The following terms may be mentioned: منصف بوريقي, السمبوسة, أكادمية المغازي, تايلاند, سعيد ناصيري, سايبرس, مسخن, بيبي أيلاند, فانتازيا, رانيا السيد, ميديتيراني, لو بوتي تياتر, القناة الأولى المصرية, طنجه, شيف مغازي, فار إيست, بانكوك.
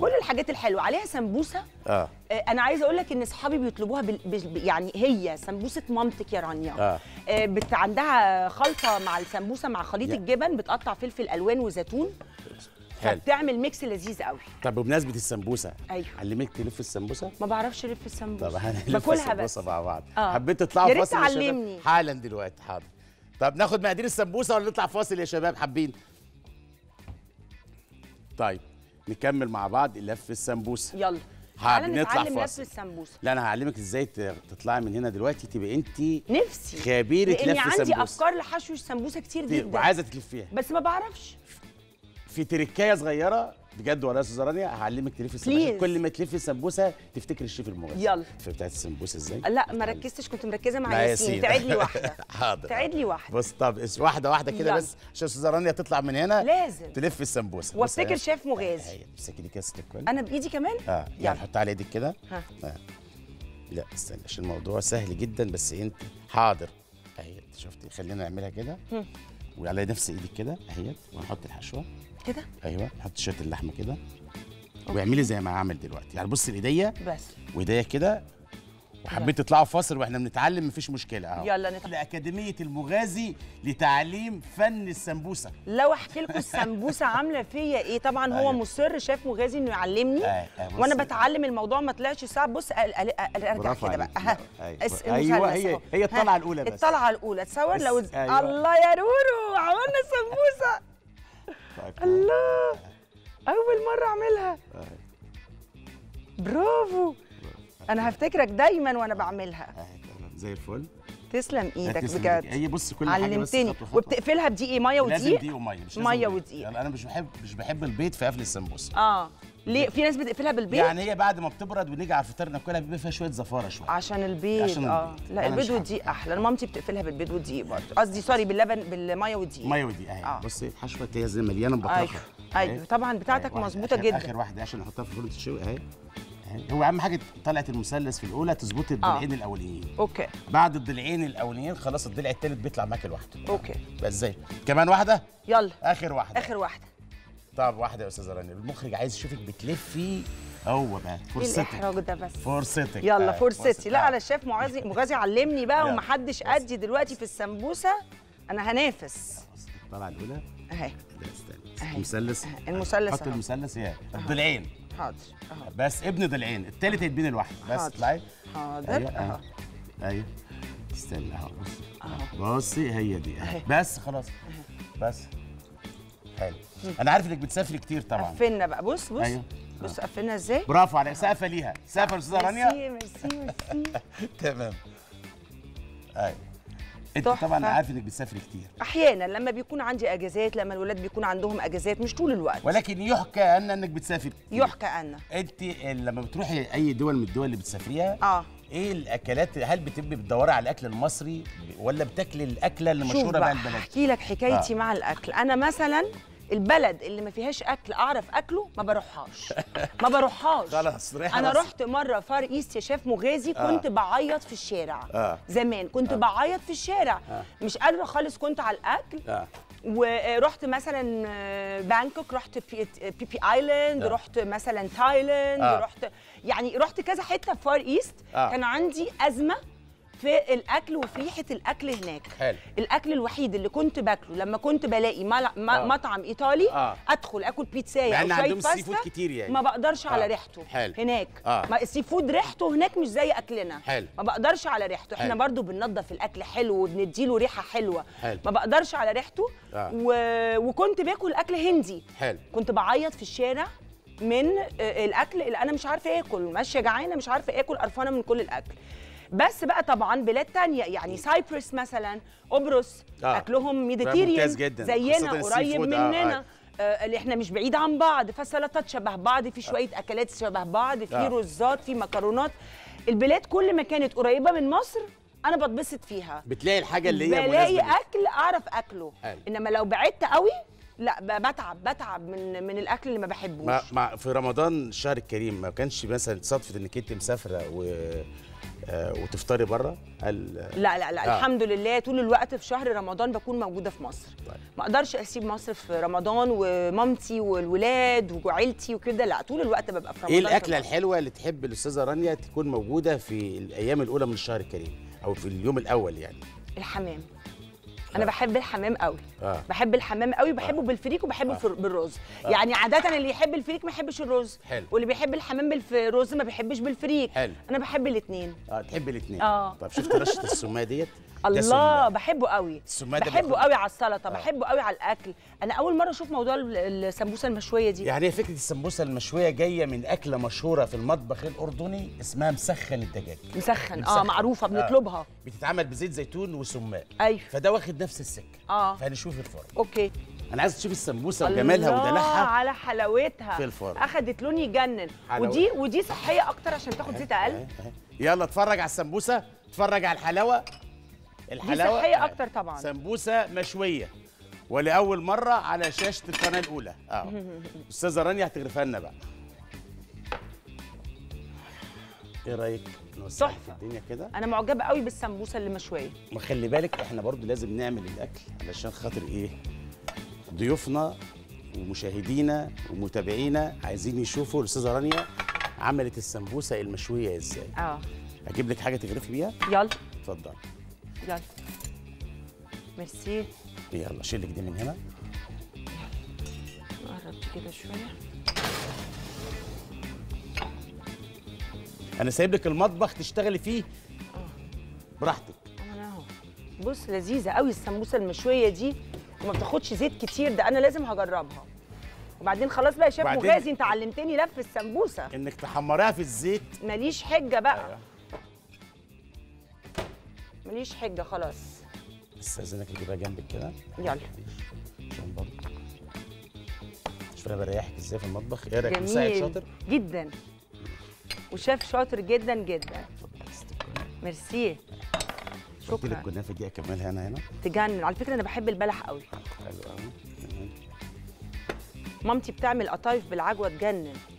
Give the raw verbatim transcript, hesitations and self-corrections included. كل الحاجات الحلوه عليها سمبوسه. اه انا عايزه اقول لك ان اصحابي بيطلبوها بال... بال... يعني هي سمبوسه مامتك يا رانيا. آه. آه بت... عندها خلطه مع السمبوسه مع خليط yeah. الجبن، بتقطع فلفل الوان وزيتون، فبتعمل ميكس لذيذ قوي. طب بمناسبه السمبوسه، ايوه علمك تلف السمبوسه؟ ما بعرفش الف السمبوسه. طب هنلف السمبوسه مع بعض. آه. حبيت تطلعوا فاصل يا شباب؟ يا ريت تعلمني حالا دلوقتي. حاضر. طب ناخد مقادير السمبوسه ولا نطلع فاصل يا شباب حابين؟ طيب نكمل مع بعض لف السمبوسه. يلا تعالى نتعلم لف السمبوسه. لا انا هعلمك ازاي تطلعي من هنا دلوقتي تبقى انت نفسي خبيره لف السمبوسه. انا عندي افكار لحشو السمبوسه كتير جدا وعايزه تلفيها، بس ما بعرفش. في تركايه صغيره بجد ورايا استاذه رانيا، هعلمك تلفي السمبوسه. كل ما تلفي السمبوسه تفتكري الشيف المغازي. يلا بتاعه السمبوسه ازاي؟ لا ما ركزتش، كنت مركزه مع ياسين. تعيد لي واحده. حاضر تعيد لي واحده. بص طب واحده واحده كده بس عشان استاذه رانيا تطلع من هنا لازم تلف السمبوسه وافتكر شيف مغازي. امسكي لي كاس الكوين انا بايدي كمان. اه يعني حطي على ايدك كده. ها آه. لا استنى عشان الموضوع سهل جدا بس انت حاضر اهي. شفتي خلينا نعملها كده وعلى نفس ايدك كده اهي، ونحط الحشوه كده. ايوه حط شويه اللحمه كده واعملي زي ما عامل دلوقتي. يعني بص الايديا بس وايديا كده. وحبيت تطلعوا فاصل واحنا بنتعلم مفيش مشكله اهو. يلا نتعلم. اكاديميه المغازي لتعليم فن السمبوسه. لو احكي لكم السمبوسه عامله فيا ايه. طبعا هو مصر شيف مغازي انه يعلمني وانا بتعلم الموضوع ما طلعش صعب. بص ارجع كده بقى. ايوه هي هي الطلعه الاولى بس. الطلعه الاولى تصور لو الله يا رورو عملنا السمبوسه. الله أول مرة أعملها. برافو أنا هفتكرك دايما وأنا بعملها. زي الفل. تسلم إيدك بجد. هي بص كل حاجة علمتني. وبتقفلها بدقيق مية ودقيق. لازم دقيق ومية. مش مية ودقيق. أنا مش بحب مش بحب البيض في قفل السمبوسة. آه ليه؟ في ناس بتقفلها بالبيض؟ يعني هي بعد ما بتبرد ونيجي على الفطار ناكلها بيبقى فيها شوية زفارة شوية. عشان البيض. عشان البيض. آه لا البيض والدقيق أحلى. أنا مامتي بتقفلها بالبيض والدقيق برضه. قصدي سوري باللبن بالمية والدقيق. مية والدقيق أهي. آه. بصي الحشوة تلاقيها زي مليانة بطاطا. أيوه أيوه طبعا بتاعتك مظبوطة جدا. آخر واحدة عشان نحطها في الفرن تتشوي أهي. هو اهم حاجه طلعت المثلث في الاولى تظبطي الضلعين آه. الاوليين. اوكي بعد الضلعين الاوليين خلاص الضلع الثالث بيطلع معاك لوحده. اوكي بس زي كمان واحده. يلا اخر واحده. اخر واحده. طب واحده يا استاذه رانيا. المخرج عايز يشوفك بتلفي. هو بقى فرصتك. ايه الاحراج ده بس؟ فرصتك. يلا آه. فرصتي. فرصت. لا انا الشيف مغازي مغازي علمني بقى ومحدش قدي دلوقتي في السمبوسه. انا هنافس. الطلعه الاولى اهي. استنى المثلث. المثلث حط المثلث اهي الضلعين. حاضر أهو. بس ابن ضلعين التالت هيتبين لوحده بس. اطلعي. حاضر ايوه اهو. ايوه استنى اهو. بصي بصي هي دي أهي. بس خلاص أهي. بس حلو. انا عارف انك بتسافري كتير طبعا. قفلنا بقى. بص بص أيوه. بص قفلنا ازاي. برافو عليك. سقفه ليها سقفه يا استاذه رانيا. ميرسي ميرسي ميرسي. تمام ايوه. انت طبعا عارف انك بتسافري كتير احيانا لما بيكون عندي اجازات، لما الولاد بيكون عندهم اجازات مش طول الوقت، ولكن يحكى عنا انك بتسافري. يحكى عنا. انت لما بتروحي اي دول من الدول اللي بتسافريها اه ايه الاكلات؟ هل بتبقي بتدوري على الاكل المصري ولا بتاكلي الاكله اللي مشهوره بقى البلد؟ احكي لك حكايتي آه. مع الاكل. انا مثلا البلد اللي ما فيهاش اكل اعرف اكله ما بروحهاش. ما بروحهاش خلاص. انا رحت مره فار إيست يا شيف مغازي. كنت آه. بعيط في الشارع. آه. زمان كنت آه. بعيط في الشارع. آه. مش قادره خالص كنت على الاكل. آه. ورحت مثلا بانكوك، رحت بيبي أيلاند، آه. رحت مثلا تايلاند، آه. رحت يعني رحت كذا حته في فار إيست. آه. كان عندي ازمه في الاكل وفي ريحه الاكل هناك. حلو. الاكل الوحيد اللي كنت باكله لما كنت بلاقي آه. مطعم ايطالي آه. ادخل اكل بيتزايه او شويه باستا يعني. ما بقدرش آه. على ريحته. حلو. هناك آه. ما السي فود ريحته هناك مش زي اكلنا. حلو. ما بقدرش على ريحته. حلو. احنا برضو بننضف الاكل حلو وبنديله ريحه حلوه. حلو. ما بقدرش على ريحته. آه. و... وكنت باكل اكل هندي. حلو. كنت بعيط في الشارع من الاكل اللي انا مش عارفه اكل. ماشيه جعانه مش عارفه اكل، قرفانه من كل الاكل. بس بقى طبعا بلاد تانية يعني سايبرس مثلا، قبرص آه. اكلهم ميديتيراني زينا قريب مننا. آه. آه. آه اللي احنا مش بعيد عن بعض، فالسلطات شبه بعض، في شويه آه. اكلات شبه بعض، في آه. رزات، في مكرونات. البلاد كل ما كانت قريبه من مصر انا بتبسط فيها. بتلاقي الحاجه اللي هي مناسبه بلاقي اكل اعرف اكله. حل. انما لو بعدت قوي لا بتعب بتعب من من الاكل اللي ما بحبوش. ما في رمضان الشهر الكريم ما كانش مثلا صدفه انك انت مسافره و وتفطري بره؟ هل... لا لا لا آه. الحمد لله طول الوقت في شهر رمضان بكون موجوده في مصر. طيب. ما اقدرش اسيب مصر في رمضان، ومامتي والولاد وعيلتي وكده، لا طول الوقت ببقى في رمضان. ايه الاكله الحلوه اللي تحب الاستاذه رانيا تكون موجوده في الايام الاولى من الشهر الكريم او في اليوم الاول يعني؟ الحمام. انا بحب الحمام قوي. آه. بحب الحمام قوي، بحبه آه. بالفريك وبحبه آه. بالرز. آه. يعني عاده اللي يحب الفريك ما يحبش الرز، حلو. واللي بيحب الحمام بالرز ما بيحبش بالفريك، حلو. انا بحب الاثنين. اه تحب الاثنين. اه طب شفت رشه السمايه ديت؟ الله بحبه قوي، بحبه قوي على السلطه، آه. بحبه قوي على الاكل. انا اول مره اشوف موضوع السمبوسه المشويه دي. يعني فكره السمبوسه المشويه جايه من اكله مشهوره في المطبخ الاردني اسمها مسخن الدجاج. مسخن, مسخن. اه معروفه بنطلبها. آه. بتتعمل بزيت زيتون وسماق، ايوه، فده واخد نفس السكه. اه فهنشوف الفرق. اوكي، انا عايز تشوف السمبوسه وجمالها ودلعها على حلاوتها في الفرن. اخدت لون يجنن، ودي ودي صحيه اكتر عشان تاخد زيت اقل. آه. آه. يلا اتفرج على السمبوسه، اتفرج على الحلاوه. الحلاوه صحيه اكتر طبعا. سمبوسه مشويه ولاول مره على شاشه القناه الاولى. اه استاذه رانيا هتغرفها لنا بقى. ايه رايك نوسع في الدنيا كده؟ انا معجبه قوي بالسمبوسه اللي مشويه. ما خلي بالك احنا برضو لازم نعمل الاكل علشان خاطر ايه؟ ضيوفنا ومشاهدينا ومتابعينا عايزين يشوفوا الاستاذه رانيا عملت السمبوسه المشويه ازاي. اه اجيب لك حاجه تغرفي بيها؟ يلا اتفضلي. يلا ميرسي. يلا اشيلك دي من هنا، نقرب كده شويه. انا سايب لك المطبخ تشتغلي فيه براحتك. انا اهو. بص لذيذه قوي السمبوسه المشويه دي، وما بتاخدش زيت كتير، ده انا لازم هجربها. وبعدين خلاص بقى يا شيف مغازي، انت علمتني لف السمبوسه انك تحمريها في الزيت. ماليش حجه بقى. أيوة. ماليش حجه خلاص. استاذنك تجيبها جنبك كده. يلا. عشان برضه شوف انا بريحك ازاي في المطبخ. ايه رايك مساعد شاطر؟ جدا. وشاف شاطر جدا جدا. ميرسي. شكرا. قلت لك الكنافه دي اكملها انا هنا. تجنن، على فكره انا بحب البلح قوي. حلو قوي. مامتي بتعمل قطايف بالعجوه تجنن.